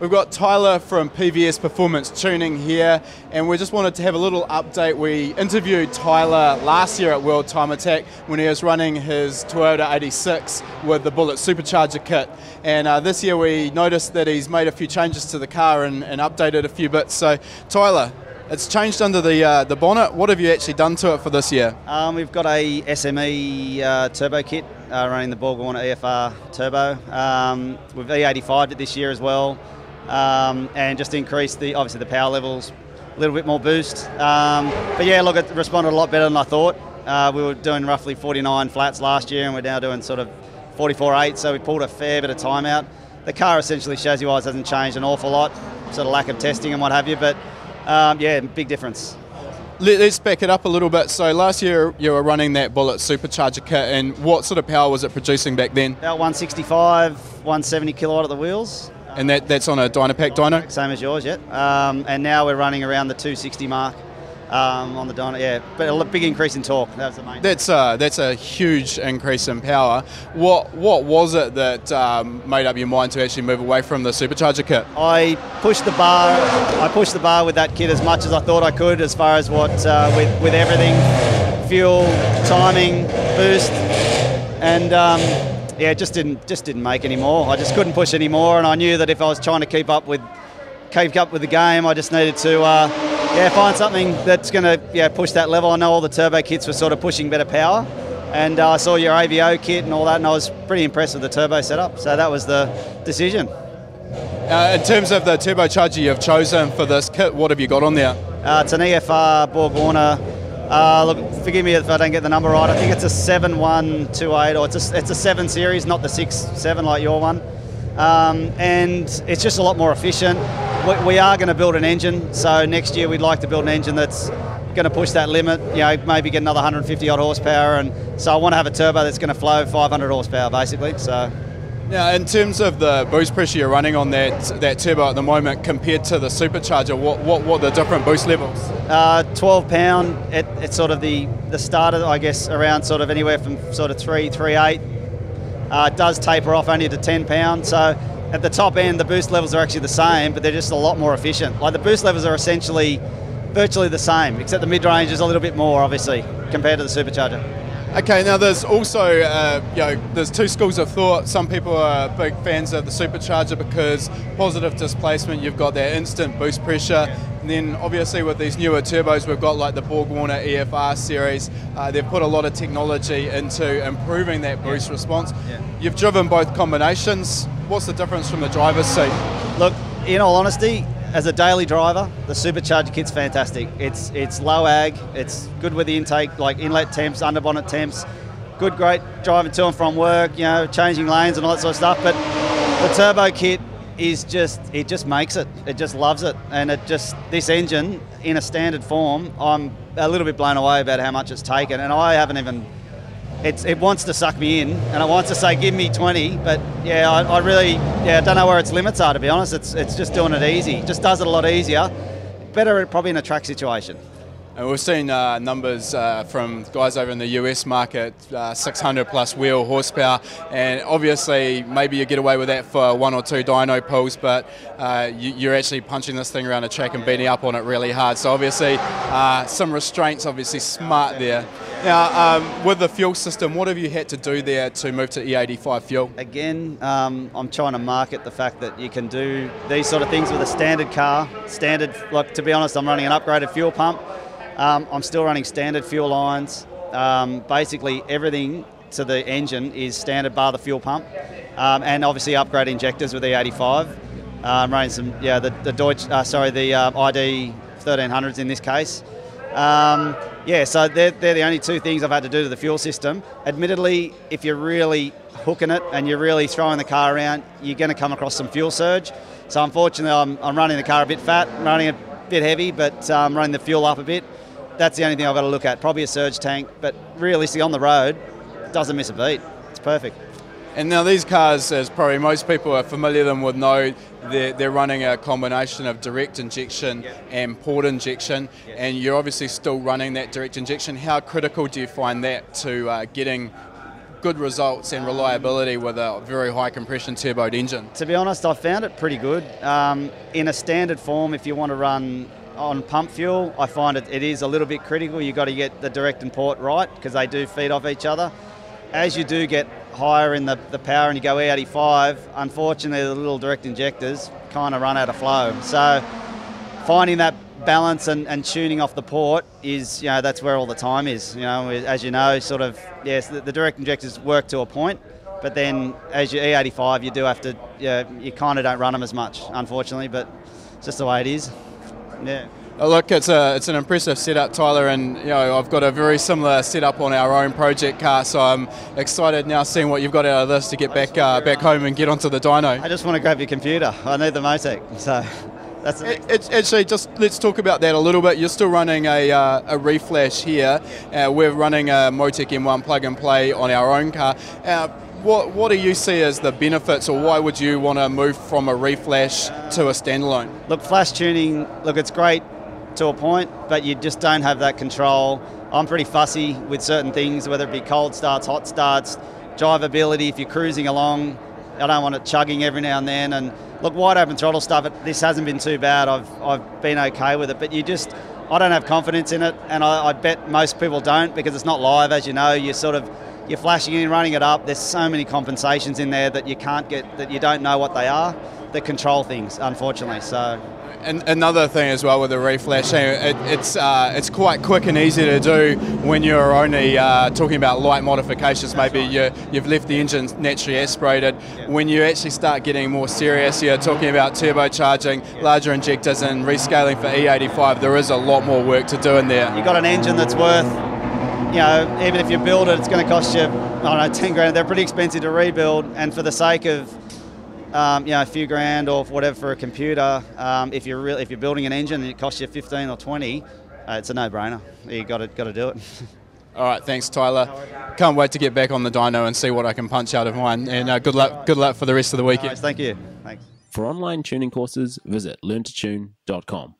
We've got Tyler from PVS Performance Tuning here, and we just wanted to have a little update. We interviewed Tyler last year at World Time Attack when he was running his Toyota 86 with the Bullet Supercharger kit, and this year we noticed that he's made a few changes to the car and updated a few bits. So Tyler, it's changed under the bonnet. What have you actually done to it for this year? We've got a SME turbo kit running the BorgWarner EFR turbo. We've E85'd it this year as well. And just increase obviously the power levels, a little bit more boost. But yeah, look, it responded a lot better than I thought. We were doing roughly 49 flats last year, and we're now doing sort of 44.8, so we pulled a fair bit of time out. The car essentially, chassis-wise, hasn't changed an awful lot, sort of lack of testing and what have you, but yeah, big difference. Let's back it up a little bit. So last year you were running that Bullet Supercharger kit, and what sort of power was it producing back then? About 165, 170 kilowatt at the wheels. And that's on a Dynapack dyno? Same as yours, yeah. And now we're running around the 260 mark on the dyno, yeah. But a big increase in torque, that was the main. That's a huge increase in power. What was it that made up your mind to actually move away from the supercharger kit? I pushed the bar with that kit as much as I thought I could, as far as what with everything, fuel, timing, boost, and. Yeah, it just didn't make any more. I just couldn't push any more, and I knew that if I was trying to keep up with the game, I just needed to yeah, find something that's going to push that level. I know all the turbo kits were sort of pushing better power, and I saw your AVO kit and all that, and I was pretty impressed with the turbo setup. So that was the decision. In terms of the turbocharger you've chosen for this kit, what have you got on there? It's an EFR BorgWarner. Look, forgive me if I don't get the number right. I think it's a 7128, or it's a 7 series, not the 6-7 like your one. And it's just a lot more efficient. We are going to build an engine, so next year we'd like to build an engine that's going to push that limit, you know, maybe get another 150 odd horsepower, and so I want to have a turbo that's going to flow 500 horsepower basically. So. Now, in terms of the boost pressure you're running on that turbo at the moment compared to the supercharger, what are the different boost levels? 12 pound, it's sort of the starter, I guess, around sort of anywhere from sort of 3.8. It does taper off only to 10 pound. So at the top end, the boost levels are actually the same, but they're just a lot more efficient. Like the boost levels are essentially virtually the same, except the mid-range is a little bit more, obviously, compared to the supercharger. Okay, now there's also, there's two schools of thought. Some people are big fans of the supercharger because positive displacement, you've got that instant boost pressure. Yeah. And then obviously with these newer turbos, we've got like the BorgWarner EFR series. They've put a lot of technology into improving that boost response. Yeah. You've driven both combinations. What's the difference from the driver's seat? Look, in all honesty, as a daily driver, the supercharger kit's fantastic. It's low ag, it's good with the intake, like inlet temps, underbonnet temps, good, great driving to and from work, you know, changing lanes and all that sort of stuff. But the turbo kit is just, it just makes it. It just loves it. And it just, this engine in a standard form, I'm a little bit blown away about how much it's taken. And I haven't even, it wants to suck me in and it wants to say, give me 20. But yeah, I really, I don't know where its limits are, to be honest. It's just doing it easy. It just does it a lot easier. Better probably in a track situation. And we've seen numbers from guys over in the US market, 600 plus wheel horsepower, and obviously maybe you get away with that for one or two dyno pulls, but you're actually punching this thing around a track and beating up on it really hard. So obviously some restraints, obviously smart there. Now with the fuel system, what have you had to do there to move to E85 fuel? Again, I'm trying to market the fact that you can do these sort of things with a standard car, standard, like to be honest, I'm running an upgraded fuel pump. I'm still running standard fuel lines. Basically everything to the engine is standard bar the fuel pump, and obviously upgrade injectors with E85. I'm running some, the Deutsch, ID 1300s in this case. Yeah, so they're the only two things I've had to do to the fuel system. Admittedly, if you're really hooking it and you're really throwing the car around, you're going to come across some fuel surge. So unfortunately, I'm running the car a bit fat, I'm running it a bit heavy, but I'm running the fuel up a bit. That's the only thing I've got to look at, probably a surge tank, but realistically on the road, doesn't miss a beat. It's perfect. And now these cars, as probably most people are familiar with them would know, they're running a combination of direct injection and port injection, and you're obviously still running that direct injection. How critical do you find that to getting good results and reliability with a very high compression turboed engine. To be honest, I found it pretty good. In a standard form, if you want to run on pump fuel, I find it is a little bit critical. You've got to get the direct and port right because they do feed off each other. As you do get higher in the power and you go E85, unfortunately the little direct injectors kind of run out of flow. So finding that balance and tuning off the port is, you know, that's where all the time is. You know, as you know, sort of, yes, the direct injectors work to a point, but then as you E85, you do have to, you kind of don't run them as much, unfortunately, but it's just the way it is. Yeah. Look, it's an impressive setup, Tyler, and you know I've got a very similar setup on our own project car, so I'm excited now seeing what you've got out of this to get back home and get onto the dyno. I just want to grab your computer. I need the Motec, so that's actually just let's talk about that a little bit. You're still running a reflash here. We're running a Motec M1 plug and play on our own car. What do you see as the benefits, or why would you want to move from a reflash to a standalone? Look, flash tuning, look, it's great to a point, but you just don't have that control. I'm pretty fussy with certain things, whether it be cold starts, hot starts, drivability, if you're cruising along. I don't want it chugging every now and then. And look, wide open throttle stuff, this hasn't been too bad. I've been okay with it, but you just, I don't have confidence in it, and I bet most people don't because it's not live, as you know. You're sort of, you're flashing in, running it up. There's so many compensations in there that you can't get, that you don't know what they are, that control things, unfortunately, so. And another thing as well with the reflashing, it's quite quick and easy to do when you're only talking about light modifications. That's maybe right. You've left the engine naturally aspirated. Yeah. When you actually start getting more serious, you're talking about turbocharging, yeah, larger injectors and rescaling for E85, there is a lot more work to do in there. You've got an engine that's worth, you know, even if you build it, it's going to cost you, I don't know, 10 grand. They're pretty expensive to rebuild, and for the sake of you know, a few grand or whatever for a computer, if you're building an engine and it costs you 15 or 20, it's a no-brainer. You got to do it. All right, thanks, Tyler. Can't wait to get back on the dyno and see what I can punch out of mine. And good luck for the rest of the weekend. Nice, thank you. Thanks. For online tuning courses, visit learntotune.com.